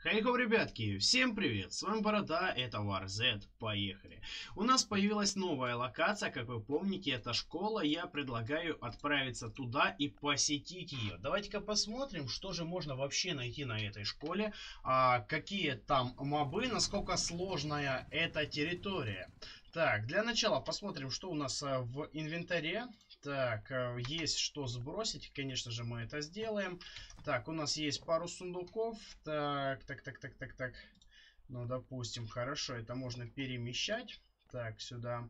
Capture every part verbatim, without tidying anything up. Хайхоу, ребятки, всем привет, с вами Борода, это WarZ, поехали. У нас появилась новая локация, как вы помните, это школа, я предлагаю отправиться туда и посетить ее. Давайте-ка посмотрим, что же можно вообще найти на этой школе, а, какие там мобы, насколько сложная эта территория. Так, для начала посмотрим, что у нас в инвентаре. Так, есть что сбросить, конечно же мы это сделаем. Так, у нас есть пару сундуков. Так, так, так, так, так, так. Ну, допустим, хорошо, это можно перемещать. Так, сюда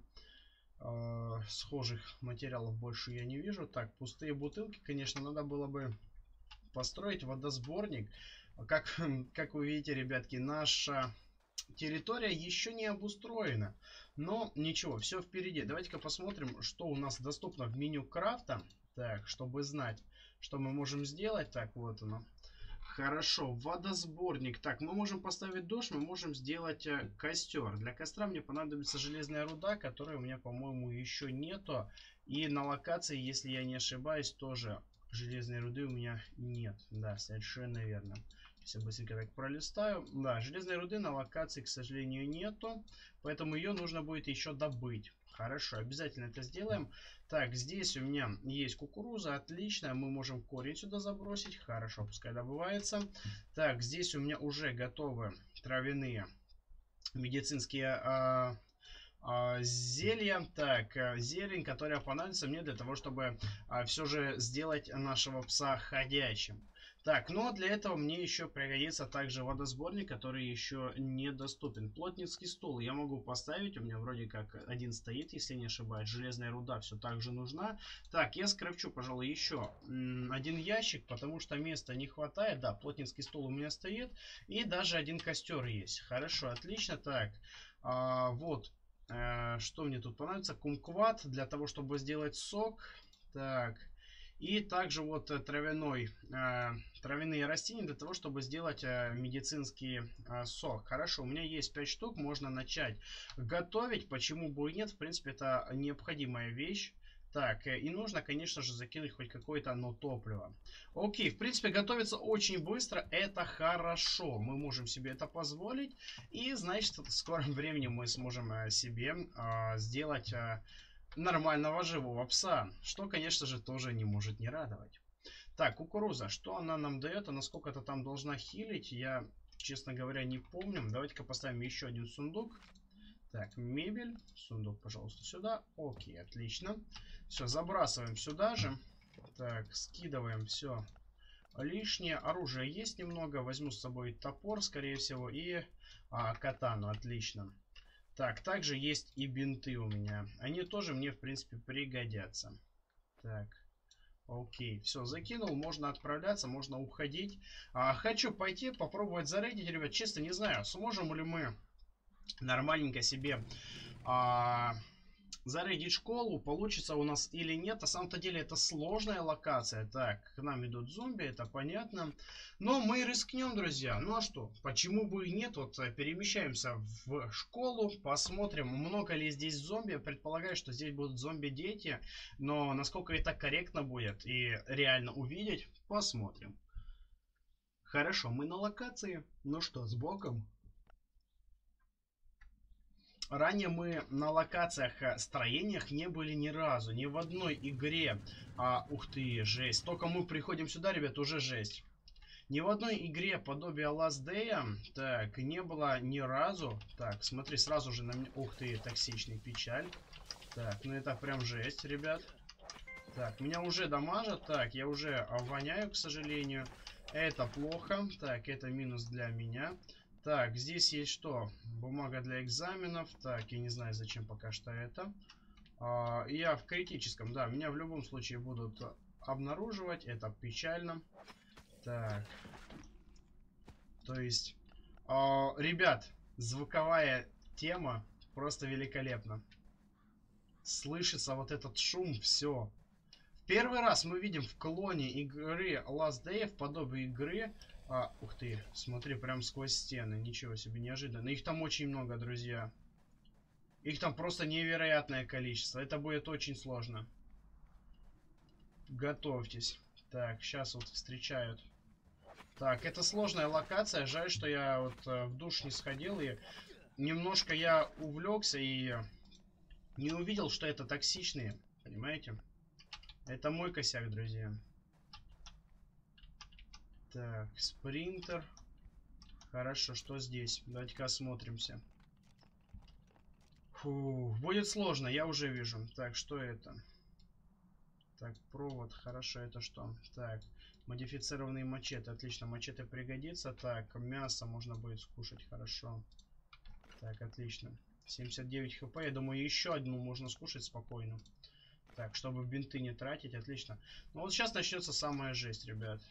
э, схожих материалов больше я не вижу. Так, пустые бутылки, конечно, надо было бы построить водосборник. Как, как вы видите, ребятки, наша территория еще не обустроена. Но ничего, все впереди. Давайте-ка посмотрим, что у нас доступно в меню крафта. Так, чтобы знать, что мы можем сделать. Так, вот оно. Хорошо, водосборник. Так, мы можем поставить дождь, мы можем сделать костер. Для костра мне понадобится железная руда, которой у меня, по-моему, еще нету. И на локации, если я не ошибаюсь, тоже железной руды у меня нет. Да, совершенно верно. Сейчас быстренько так пролистаю. Да, железной руды на локации, к сожалению, нету. Поэтому ее нужно будет еще добыть. Хорошо, обязательно это сделаем. Так, здесь у меня есть кукуруза. Отлично, мы можем корень сюда забросить. Хорошо, пускай добывается. Так, здесь у меня уже готовы травяные медицинские а, а, зелья. Так, зелень, которая понадобится мне для того, чтобы а, все же сделать нашего пса ходячим. Так, ну а для этого мне еще пригодится также водосборник, который еще недоступен. Плотницкий стол я могу поставить, у меня вроде как один стоит, если не ошибаюсь. Железная руда все так же нужна. Так, я скрафчу, пожалуй, еще один ящик, потому что места не хватает. Да, плотницкий стол у меня стоит и даже один костер есть. Хорошо, отлично. Так, а, вот, а, что мне тут понравится. Кумкват для того, чтобы сделать сок. Так. И также вот травяной, э, травяные растения для того, чтобы сделать э, медицинский э, сок. Хорошо, у меня есть пять штук, можно начать готовить. Почему бы и нет, в принципе, это необходимая вещь. Так, и нужно, конечно же, закинуть хоть какое-то оно топливо. Окей, в принципе, готовится очень быстро. Это хорошо. Мы можем себе это позволить. И, значит, в скором времени мы сможем себе э, сделать... Э, нормального живого пса, что, конечно же, тоже не может не радовать. Так, кукуруза, что она нам дает, она сколько-то там должна хилить, я, честно говоря, не помню. Давайте-ка поставим еще один сундук. Так, мебель, сундук, пожалуйста, сюда. Окей, отлично. Все, забрасываем сюда же. Так, скидываем все лишнее. Оружие есть немного, возьму с собой топор, скорее всего, и а, катану, отлично. Так, также есть и бинты у меня. Они тоже мне, в принципе, пригодятся. Так, окей. Все, закинул. Можно отправляться, можно уходить. А, хочу пойти попробовать зарейдить, ребят. Честно, не знаю, сможем ли мы нормальненько себе... А... зарейдить школу, получится у нас или нет. На самом-то деле это сложная локация. Так, к нам идут зомби, это понятно. Но мы рискнем, друзья. Ну а что, почему бы и нет. Вот перемещаемся в школу, посмотрим, много ли здесь зомби. Предполагаю, что здесь будут зомби-дети. Но насколько это корректно будет и реально увидеть, посмотрим. Хорошо, мы на локации. Ну что, с боком. Ранее мы на локациях, строениях не были ни разу, ни в одной игре. А, ух ты, жесть. Только мы приходим сюда, ребят, уже жесть. Ни в одной игре подобие Last Day, так, не было ни разу. Так, смотри, сразу же на меня... Ух ты, токсичный, печаль. Так, ну это прям жесть, ребят. Так, меня уже дамажат. Так, я уже воняю, к сожалению. Это плохо. Так, это минус для меня. Так, здесь есть что? Бумага для экзаменов. Так, я не знаю, зачем пока что это. А, я в критическом, да, меня в любом случае будут обнаруживать. Это печально. Так. То есть, а, ребят, звуковая тема просто великолепна. Слышится вот этот шум, все. В первый раз мы видим в клоне игры Last Day, в подобии игры... А, ух ты, смотри, прям сквозь стены. Ничего себе, неожиданно. Их там очень много, друзья. Их там просто невероятное количество. Это будет очень сложно. Готовьтесь. Так, сейчас вот встречают Так, это сложная локация. Жаль, что я вот э, в душ не сходил. И немножко я увлекся и не увидел, что это токсичные. Понимаете? Это мой косяк, друзья. Так, спринтер. Хорошо, что здесь? Давайте-ка осмотримся. Фу, будет сложно, я уже вижу. Так, что это? Так, провод, хорошо, это что? Так, модифицированные мачете, отлично, мачете пригодится. Так, мясо можно будет скушать, хорошо. Так, отлично. семьдесят девять хп, я думаю, еще одну можно скушать спокойно. Так, чтобы бинты не тратить, отлично. Ну вот сейчас начнется самая жесть, ребят.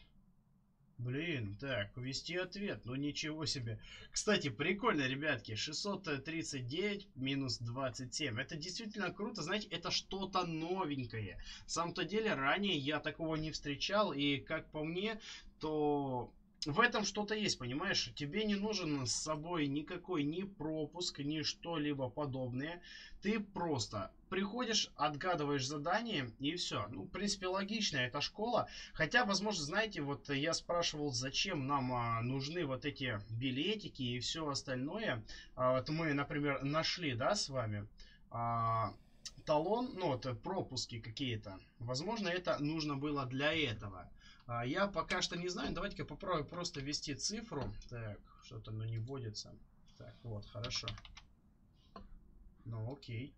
Блин, так, ввести ответ, ну ничего себе. Кстати, прикольно, ребятки, шестьсот тридцать девять минус двадцать семь. Это действительно круто, знаете, это что-то новенькое. В самом-то деле, ранее я такого не встречал, и как по мне, то... В этом что-то есть, понимаешь? Тебе не нужен с собой никакой ни пропуск, ни что-либо подобное. Ты просто приходишь, отгадываешь задание и все. Ну, в принципе, логично, это школа. Хотя, возможно, знаете, вот я спрашивал, зачем нам а, нужны вот эти билетики и все остальное. А, вот мы, например, нашли, да, с вами... А... талон, ну вот пропуски какие-то. Возможно, это нужно было для этого. А, я пока что не знаю. Давайте-ка попробую просто ввести цифру. Так, что-то оно не вводится. Так, вот, хорошо. Ну, окей.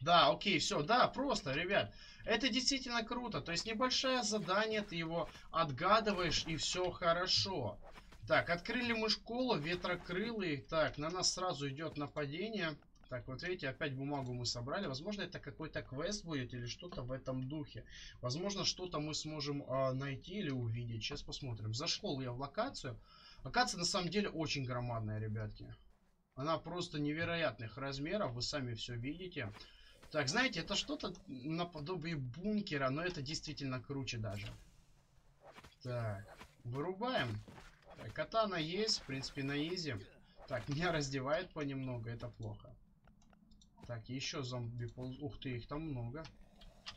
Да, окей, все, да, просто, ребят, это действительно круто. То есть небольшое задание, ты его отгадываешь и все хорошо. Так, открыли мы школу, ветрокрылые. Так, на нас сразу идет нападение. Так, вот видите, опять бумагу мы собрали. Возможно, это какой-то квест будет или что-то в этом духе. Возможно, что-то мы сможем э, найти или увидеть. Сейчас посмотрим. Зашел я в локацию. Локация на самом деле очень громадная, ребятки. Она просто невероятных размеров. Вы сами все видите. Так, знаете, это что-то наподобие бункера, но это действительно круче даже. Так, вырубаем. Так, катана есть, в принципе, на изи. Так, меня раздевает понемногу, это плохо. Так, еще зомби полз... Ух ты, их там много.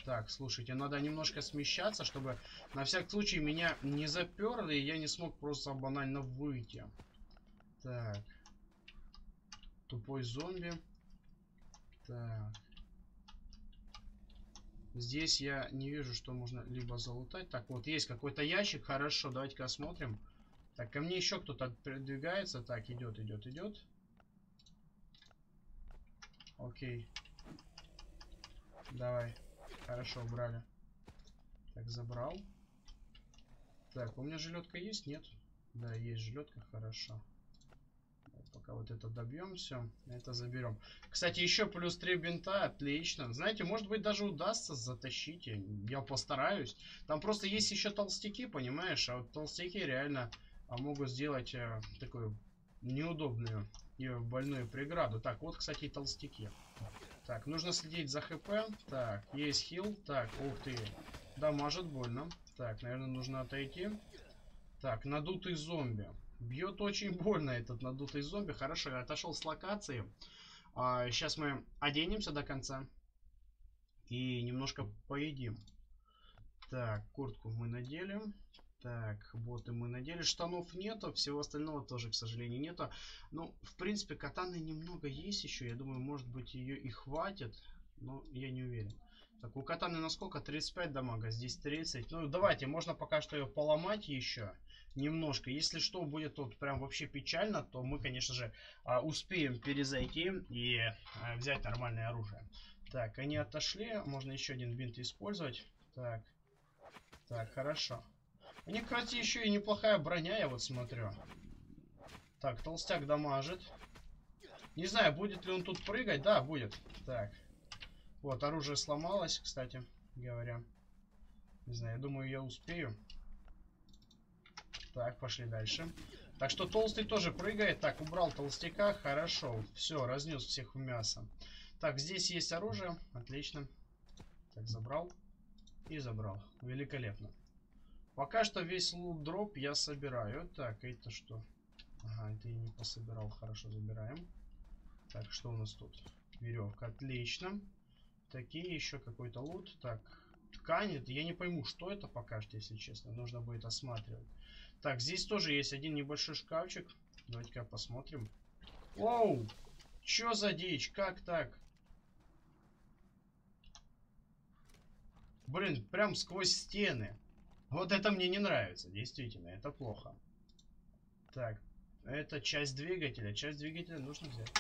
Так, слушайте, надо немножко смещаться, чтобы на всякий случай меня не заперли, и я не смог просто банально выйти. Так. Тупой зомби. Так. Здесь я не вижу, что можно либо залутать. Так, вот есть какой-то ящик. Хорошо, давайте-ка осмотрим. Так, ко мне еще кто-то передвигается. Так, идет, идет, идет. Окей. Давай. Хорошо, убрали. Так, забрал. Так, у меня жилетка есть? Нет? Да, есть жилетка, хорошо. Пока вот это добьем, все. Это заберем. Кстати, еще плюс три бинта. Отлично. Знаете, может быть, даже удастся затащить. Я постараюсь. Там просто есть еще толстяки, понимаешь? А вот толстяки реально могут сделать э, такую неудобную и больную преграду. Так, вот, кстати, и толстяки. Так, нужно следить за хп. Так, есть хил. Так, ух ты. Дамажит больно. Так, наверное, нужно отойти. Так, надутый зомби. Бьет очень больно этот надутый зомби. Хорошо, я отошел с локации. А, сейчас мы оденемся до конца. И немножко поедим. Так, куртку мы надели. Так, боты мы надели. Штанов нету, всего остального тоже, к сожалению, нету. Ну, в принципе, катаны немного есть еще. Я думаю, может быть, ее и хватит. Но я не уверен. Так, у катаны на сколько? тридцать пять дамага, здесь тридцать. Ну, давайте, можно пока что ее поломать еще немножко. Если что будет тут прям вообще печально, то мы, конечно же, успеем перезайти и взять нормальное оружие. Так, они отошли. Можно еще один бинт использовать. Так, так, хорошо. У них, кстати, еще и неплохая броня, я вот смотрю. Так, толстяк дамажит. Не знаю, будет ли он тут прыгать. Да, будет. Так. Вот, оружие сломалось, кстати говоря. Не знаю, я думаю, я успею. Так, пошли дальше. Так что толстый тоже прыгает. Так, убрал толстяка. Хорошо. Все, разнес всех в мясо. Так, здесь есть оружие. Отлично. Так, забрал. И забрал. Великолепно. Пока что весь лут-дроп я собираю. Так, это что? Ага, это я не пособирал. Хорошо, забираем. Так, что у нас тут? Веревка. Отлично. Такие еще какой-то лут. Так, ткани. Я не пойму, что это пока что, если честно. Нужно будет осматривать. Так, здесь тоже есть один небольшой шкафчик. Давайте-ка посмотрим. Оу! Чё за дичь? Как так? Блин, прям сквозь стены. Вот это мне не нравится. Действительно, это плохо. Так, это часть двигателя. Часть двигателя нужно взять.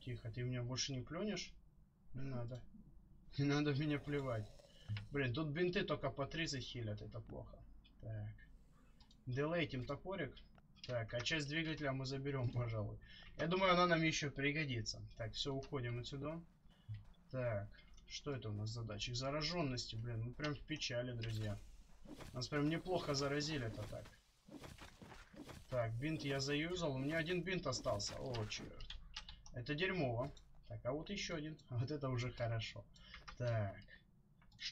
Тихо, ты меня больше не плюнешь? Не надо. Не надо в меня плевать. Блин, тут бинты только по три захилят. Это плохо. Так. Делейтим топорик. Так, а часть двигателя мы заберем, пожалуй. Я думаю, она нам еще пригодится. Так, все, уходим отсюда. Так, что это у нас задача? Зараженности, блин, мы прям в печали, друзья. Нас прям неплохо заразили-то так. Так, бинт я заюзал. У меня один бинт остался. О, черт. Это дерьмово. Так, а вот еще один. Вот это уже хорошо. Так.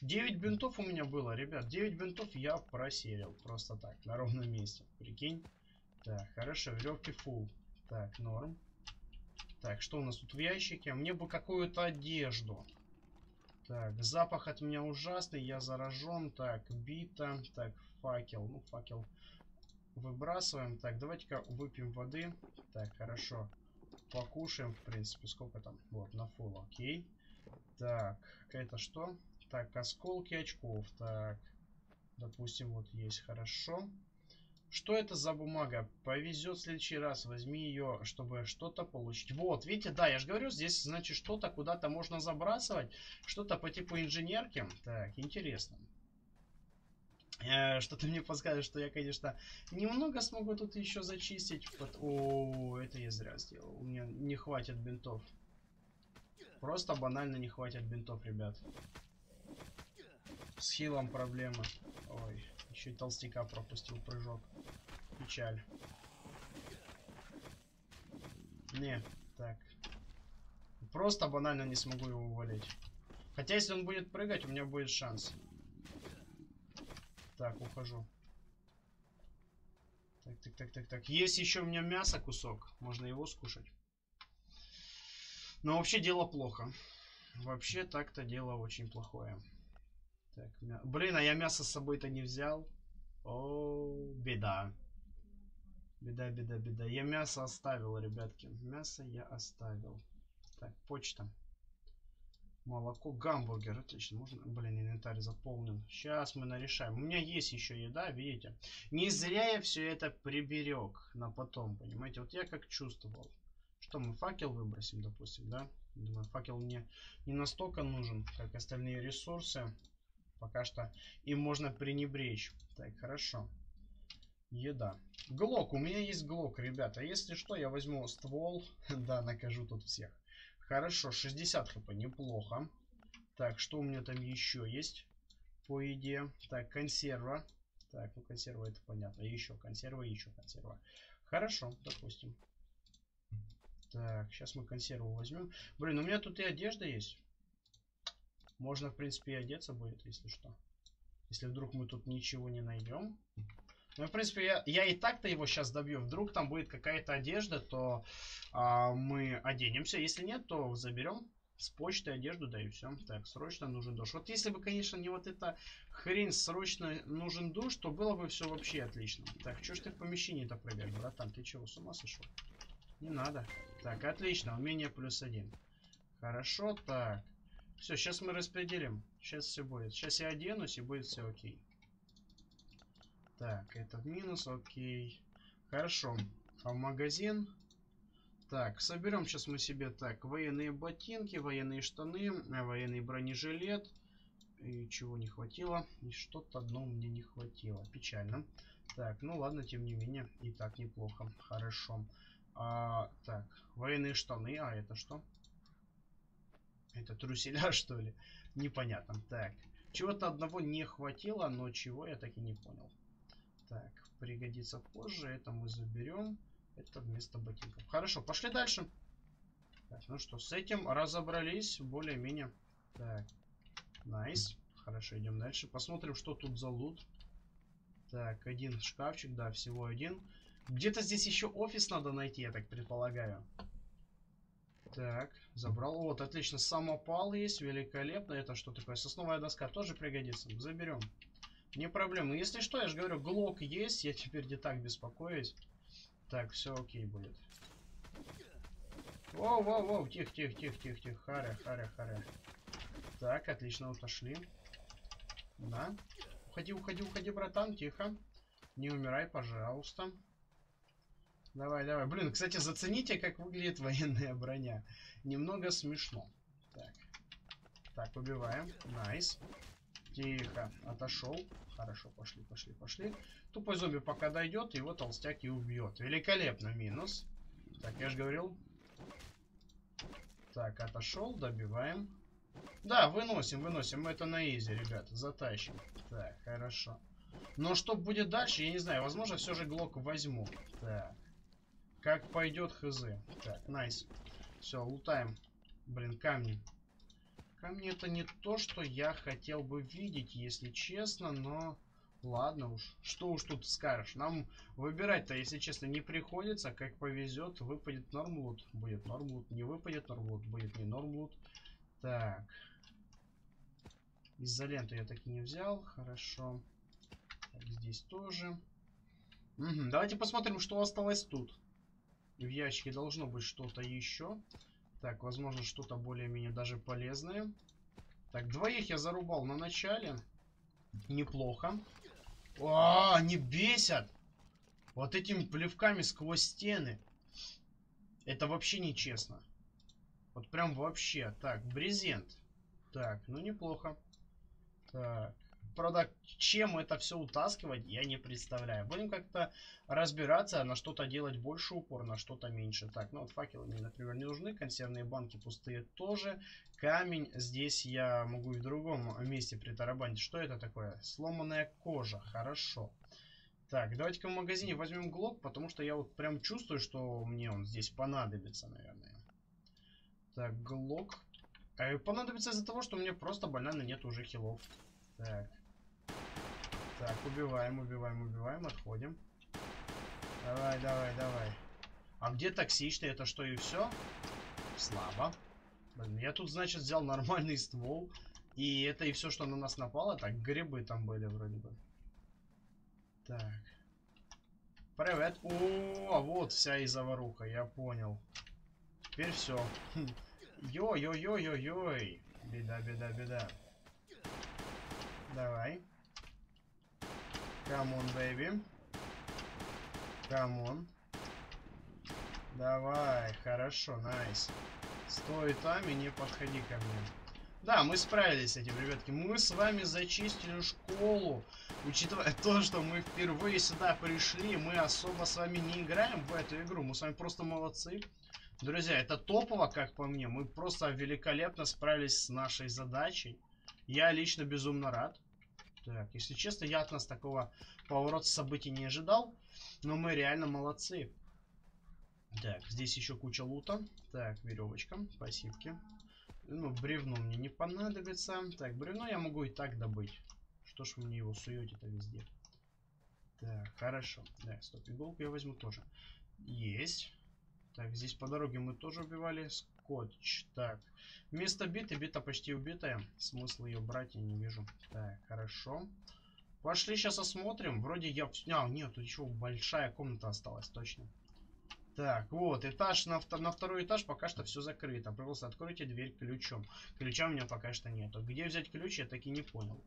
девять бинтов у меня было, ребят. девять бинтов я просерил. Просто так, на ровном месте. Прикинь. Так, хорошо, веревки фул. Так, норм. Так, что у нас тут в ящике? Мне бы какую-то одежду. Так, запах от меня ужасный, я заражен. Так, бита. Так, факел. Ну, факел выбрасываем. Так, давайте-ка выпьем воды. Так, хорошо. Покушаем, в принципе. Сколько там? Вот, на фул, окей. Так, это что? Так, осколки очков. Так, допустим, вот есть, хорошо. Что это за бумага? Повезет в следующий раз. Возьми ее, чтобы что-то получить. Вот, видите, да, я же говорю, здесь, значит, что-то куда-то можно забрасывать. Что-то по типу инженерки. Так, интересно. Э, что-то мне подсказывает, что я, конечно, немного смогу тут еще зачистить. Вот. О, это я зря сделал. У меня не хватит бинтов. Просто банально не хватит бинтов, ребят. С хилом проблемы. Ой. Еще и толстяка пропустил прыжок. Печаль. Не, так. Просто банально не смогу его увалить. Хотя, если он будет прыгать, у меня будет шанс. Так, ухожу. Так, так, так, так, так. Есть еще у меня мясо кусок. Можно его скушать. Но вообще дело плохо. Вообще так-то дело очень плохое. Так, мя... Блин, а я мясо с собой-то не взял. О, беда. Беда, беда, беда. Я мясо оставил, ребятки. Мясо я оставил. Так, почта. Молоко, гамбургер. Отлично, можно... Блин, инвентарь заполнен. Сейчас мы нарешаем. У меня есть еще еда, видите. Не зря я все это приберег на потом, понимаете. Вот я как чувствовал. Что мы факел выбросим, допустим, да? Думаю, факел мне не настолько нужен, как остальные ресурсы. Пока что им можно пренебречь. Так, хорошо. Еда. Глок. У меня есть глок, ребята. Если что, я возьму ствол. Да, накажу тут всех. Хорошо. шестьдесят хп. Неплохо. Так, что у меня там еще есть? По еде. Так, консерва. Так, ну консерва это понятно. Еще консерва, еще консерва. Хорошо, допустим. Так, сейчас мы консерву возьмем. Блин, у меня тут и одежда есть. Можно, в принципе, и одеться будет, если что. Если вдруг мы тут ничего не найдем. Ну, в принципе, я, я и так-то его сейчас добью. Вдруг там будет какая-то одежда, то а, мы оденемся. Если нет, то заберем с почты одежду, да и все. Так, срочно нужен душ. Вот если бы, конечно, не вот эта хрень срочно нужен душ, то было бы все вообще отлично. Так, что ж ты в помещении-то прыгаешь, братан? Ты чего, с ума сошел? Не надо. Так, отлично. Умение плюс один. Хорошо, так. Все, сейчас мы распределим. Сейчас все будет. Сейчас я оденусь и будет все окей. Так, это в минус, окей. Хорошо. А в магазин? Так, соберем сейчас мы себе так. Военные ботинки, военные штаны, военный бронежилет. И чего не хватило. И что-то одно мне не хватило. Печально. Так, ну ладно, тем не менее. И так неплохо. Хорошо. А, так, военные штаны. А это что? Это труселя, что ли? Непонятно. Так, чего-то одного не хватило, но чего я так и не понял. Так, пригодится позже. Это мы заберем. Это вместо ботинков. Хорошо, пошли дальше. Так, ну что, с этим разобрались более-менее. Так, найс. Хорошо, идем дальше. Посмотрим, что тут за лут. Так, один шкафчик, да, всего один. Где-то здесь еще офис надо найти, я так предполагаю. Так, забрал. Вот, отлично. Самопал есть. Великолепно. Это что такое? Сосновая доска тоже пригодится. Заберем. Не проблема. Если что, я же говорю, глок есть. Я теперь не так беспокоюсь. Так, все окей будет. Воу-воу-воу. Тихо-тихо-тихо-тихо-тихо. Харя-харя-харя. Так, отлично. Вот пошли. На. Уходи, уходи, уходи, братан. Тихо. Не умирай, пожалуйста. Давай, давай. Блин, кстати, зацените, как выглядит военная броня. Немного смешно. Так. Так, убиваем. Найс. Тихо. Отошел. Хорошо, пошли, пошли, пошли. Тупой зомби пока дойдет, его толстяк и убьет. Великолепно. Минус. Так, я же говорил. Так, отошел. Добиваем. Да, выносим, выносим. Мы это на изи, ребята. Затащим. Так, хорошо. Но что будет дальше, я не знаю. Возможно, все же глок возьму. Так. Как пойдет, хз. Так, найс. Все, лутаем. Блин, камни. Камни это не то, что я хотел бы видеть, если честно, но... Ладно уж. Что уж тут скажешь. Нам выбирать-то, если честно, не приходится. Как повезет, выпадет нормлут. Будет нормлут. Не выпадет нормлут. Будет не нормлут. Так. Изоленту я так и не взял. Хорошо. Так, здесь тоже. Угу. Давайте посмотрим, что осталось тут. В ящике должно быть что-то еще. Так, возможно, что-то более-менее даже полезное. Так, двоих я зарубал на начале. Неплохо. О, они бесят! Вот этими плевками сквозь стены. Это вообще нечестно. Вот прям вообще. Так, брезент. Так, ну неплохо. Так. Правда, чем это все утаскивать, я не представляю. Будем как-то разбираться, на что-то делать больше упор, на что-то меньше. Так, ну вот факелы мне, например, не нужны. Консервные банки пустые тоже. Камень здесь я могу и в другом месте притарабанить. Что это такое? Сломанная кожа. Хорошо. Так, давайте-ка в магазине возьмем глок, потому что я вот прям чувствую, что мне он здесь понадобится, наверное. Так, глок. А понадобится из-за того, что у меня просто банально нет уже хилов. Так. Так, убиваем, убиваем, убиваем, отходим. Давай, давай, давай. А где токсичный? Это что, и все? Слабо. Блин, я тут, значит, взял нормальный ствол. И это и все, что на нас напало. Так, грибы там были вроде бы. Так. Привет. О, вот вся и заваруха, я понял. Теперь все. Йой-йой-йой-йой-йой. Беда, беда, беда. Давай. Come on, baby. Come on. Давай, хорошо, найс. Nice. Стой там и не подходи ко мне. Да, мы справились с этим, ребятки. Мы с вами зачистили школу. Учитывая то, что мы впервые сюда пришли, мы особо с вами не играем в эту игру. Мы с вами просто молодцы. Друзья, это топово, как по мне. Мы просто великолепно справились с нашей задачей. Я лично безумно рад. Так, если честно, я от нас такого поворота событий не ожидал. Но мы реально молодцы. Так, здесь еще куча лута. Так, веревочка, спасибо. Ну, бревно мне не понадобится. Так, бревно я могу и так добыть. Что ж вы мне его суете-то везде? Так, хорошо. Так, стоп, иголку я возьму тоже. Есть. Так, здесь по дороге мы тоже убивали. Скотч. Так. Место биты. Бита почти убитая. Смысла ее брать я не вижу. Так, хорошо. Пошли, сейчас осмотрим. Вроде я... А, нет, тут еще большая комната осталась, точно. Так, вот. Этаж на, втор... на второй этаж пока что все закрыто. Пожалуйста, откройте дверь ключом. Ключа у меня пока что нету. Где взять ключ, я так и не понял.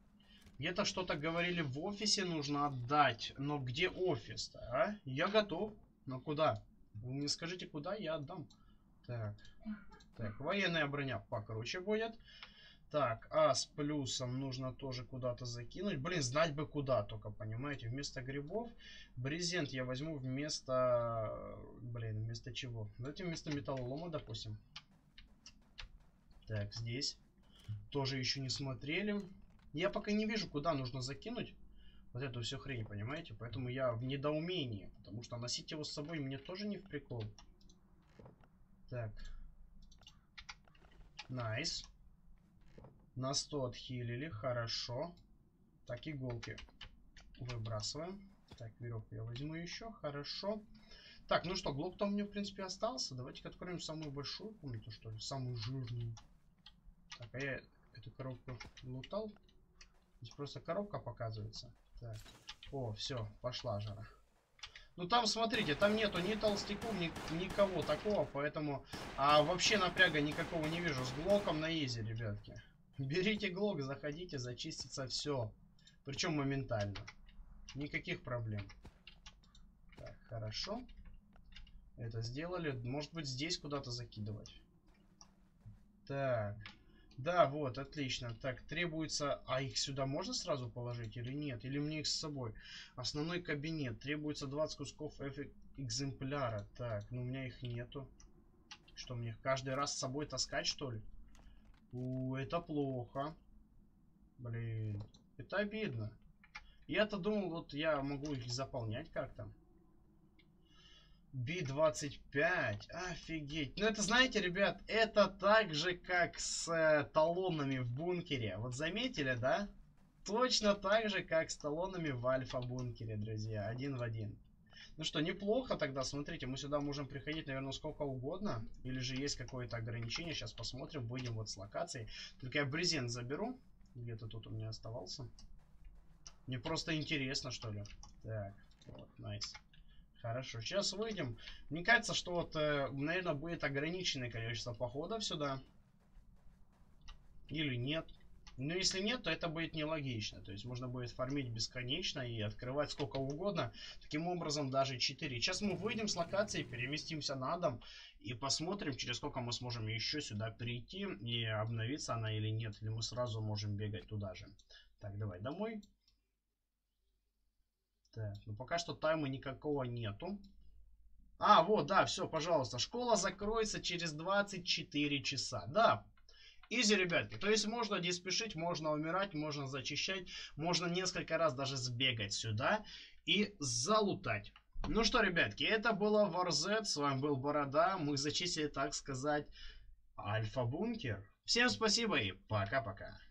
Где-то что-то говорили в офисе нужно отдать. Но где офис-то, а? Я готов. Но куда? Вы мне скажите, куда я отдам. Так. Так, военная броня покруче будет. Так, а с плюсом нужно тоже куда-то закинуть. Блин, знать бы куда только, понимаете. Вместо грибов брезент я возьму вместо... Блин, вместо чего? Давайте вместо металлолома, допустим. Так, здесь. Тоже еще не смотрели. Я пока не вижу, куда нужно закинуть. Вот эту всю хрень, понимаете? Поэтому я в недоумении. Потому что носить его с собой мне тоже не в прикол. Так. Найс. На сто отхилили. Хорошо. Так, иголки выбрасываем. Так, веревку я возьму еще. Хорошо. Так, ну что, глок там у меня, в принципе, остался. Давайте-ка откроем самую большую комнату, что ли. Самую жирную. Так, а я эту коробку лутал. Здесь просто коробка показывается. Так. О, все, пошла жара. Ну там, смотрите, там нету ни толстяков, ни, никого такого, поэтому... А вообще напряга никакого не вижу. С глоком на изи, ребятки. Берите глок, заходите, зачистится все. Причем моментально. Никаких проблем. Так, хорошо. Это сделали. Может быть, здесь куда-то закидывать. Так. Да, вот, отлично. Так, требуется... А их сюда можно сразу положить или нет? Или мне их с собой? Основной кабинет. Требуется двадцать кусков экземпляра. Так, ну у меня их нету. Что, мне их каждый раз с собой таскать, что ли? У, это плохо. Блин. Это обидно. Я-то думал, вот я могу их заполнять как-то. би двадцать пять. Офигеть. Ну это, знаете, ребят, это так же, как с э, талонами в бункере. Вот заметили, да? Точно так же, как с талонами в альфа-бункере, друзья. Один в один. Ну что, неплохо тогда. Смотрите, мы сюда можем приходить, наверное, сколько угодно. Или же есть какое-то ограничение. Сейчас посмотрим. Будем вот с локацией. Только я брезент заберу. Где-то тут у меня оставался. Мне просто интересно, что ли. Так, вот, найс. Хорошо, сейчас выйдем. Мне кажется, что вот, наверное, будет ограниченное количество походов сюда. Или нет. Но если нет, то это будет нелогично. То есть можно будет фармить бесконечно и открывать сколько угодно. Таким образом, даже четыре. Сейчас мы выйдем с локации, переместимся на дом. И посмотрим, через сколько мы сможем еще сюда прийти. И обновится она или нет. Или мы сразу можем бегать туда же. Так, давай домой. Так, ну пока что тайма никакого нету. А, вот, да, все, пожалуйста. Школа закроется через двадцать четыре часа. Да, изи, ребятки. То есть можно не спешить, можно умирать, можно зачищать. Можно несколько раз даже сбегать сюда и залутать. Ну что, ребятки, это было WarZ. С вами был Борода. Мы зачистили, так сказать, альфа-бункер. Всем спасибо и пока-пока.